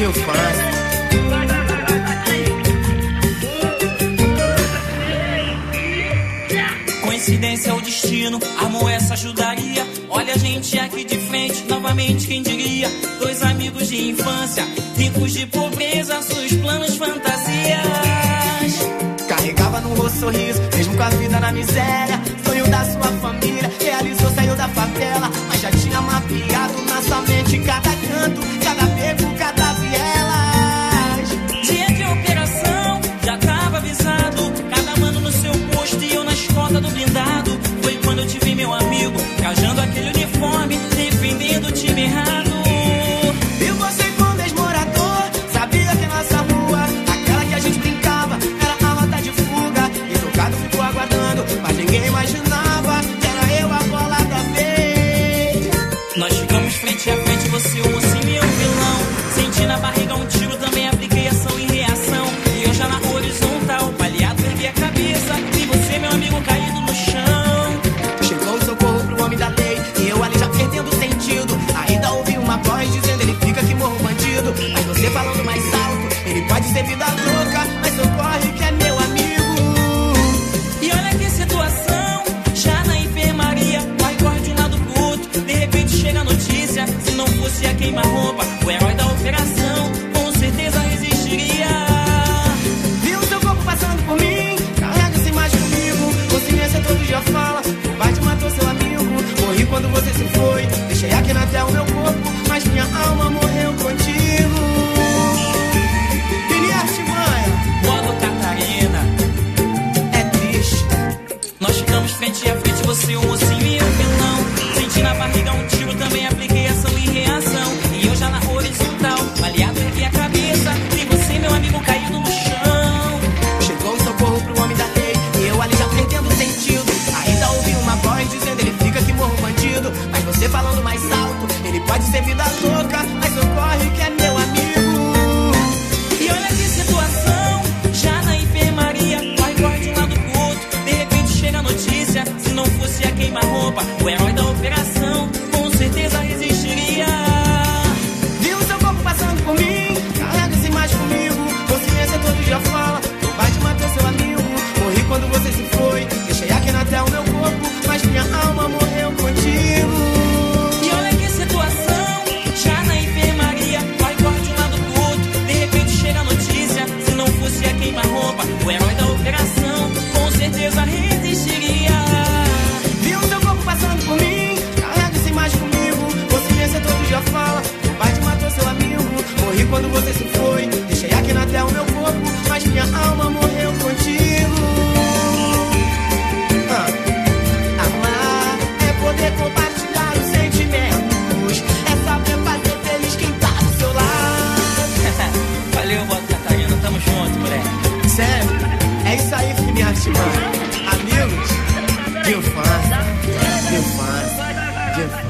que eu faço. Coincidência ou destino, amor essa ajudaria. Olha a gente aqui de frente, novamente quem diria. Dois amigos de infância, ricos de pobreza, seus planos, fantasias. Carregava no rosto sorriso, mesmo com a vida na miséria. Sonho da sua família, realizou, saiu da favela. Mas já tinha mapeado na sua mente cada canto, cada beco, cada vielas. Dia de operação, já tava avisado. Cada mano no seu posto e eu na escolta do blindado. Foi quando eu te vi, meu amigo, trajando aquele uniforme, defendendo o time errado. E você quando ex-morador, sabia que a nossa rua, aquela que a gente brincava, era a rota de fuga. E trocado ficou aguardando, mas ninguém imaginava que era eu a bola da vez. Nós ficamos frente a frente, você o mocinho e eu vilão. Senti na barriga um tiro, também apliquei ação e reação. E eu já na horizontal, baleado, ergui a cabeça. E você, meu amigo, caído no chão. Chegou o socorro pro homem da lei, e eu ali já perdendo o sentido. Ainda ouvi uma voz dizendo, ele fica que morro bandido. Mas você falando mais alto, ele pode ser vida louca, mas socorre que é meu amigo. E olha que situação, já na enfermaria, vai corre de um lado pro outro, de repente chega a notícia. Se não fosse a queima-roupa, o herói da operação, com certeza resistiria. Viu seu corpo passando por mim, carrega essa imagem comigo. Consciência todo dia fala, o Batman matou seu amigo. Morri quando você se foi, deixei aqui na terra o meu corpo, mas minha alma morreu contigo. Vini Artimanha, modo Catarina, é triste. Nós ficamos frente a frente, você o mocinho e eu vilão. Senti na barriga um tiro, também apliquei ação e reação. E eu já na horizontal, baleado, ergui a cabeça. E você, meu amigo, caído no chão. Chegou o socorro pro homem da lei, e eu ali já perdendo o sentido. Ainda ouvi uma voz dizendo, ele fica que morro bandido. Mas você falando mais alto, ele pode ser vida louca, mas socorre que é meu amigo. E olha que situação, já na enfermaria, vai corre de um lado pro outro, de repente chega a notícia. Se não fosse a queima-roupa, o herói da operação, com certeza resistiria. Viu seu corpo passando por mim, carrega-se mais comigo. Consciência todo dia fala, o Batman matou seu amigo. Morri quando você se foi, deixei aqui na terra o meu corpo, mas minha alma morreu contigo. E olha que situação, já na enfermaria, vai corre de um lado pro outro, de repente chega a notícia. Se não fosse a queima-roupa, o herói da operação, com certeza resistiria. Viu seu corpo passando por mim, carrega-se mais comigo. Consciência todo dia fala, o Batman matou seu amigo. Morri quando você se foi, deixei aqui na terra o meu corpo, mas minha alma morreu contigo. Amar é poder compartilhar os sentimentos, é saber fazer feliz quem tá do seu lado. Valeu, Boa Catarina, tamo junto, moleque. Sério, é isso aí que me ativa. Amigos, de fã, de fã, de fã.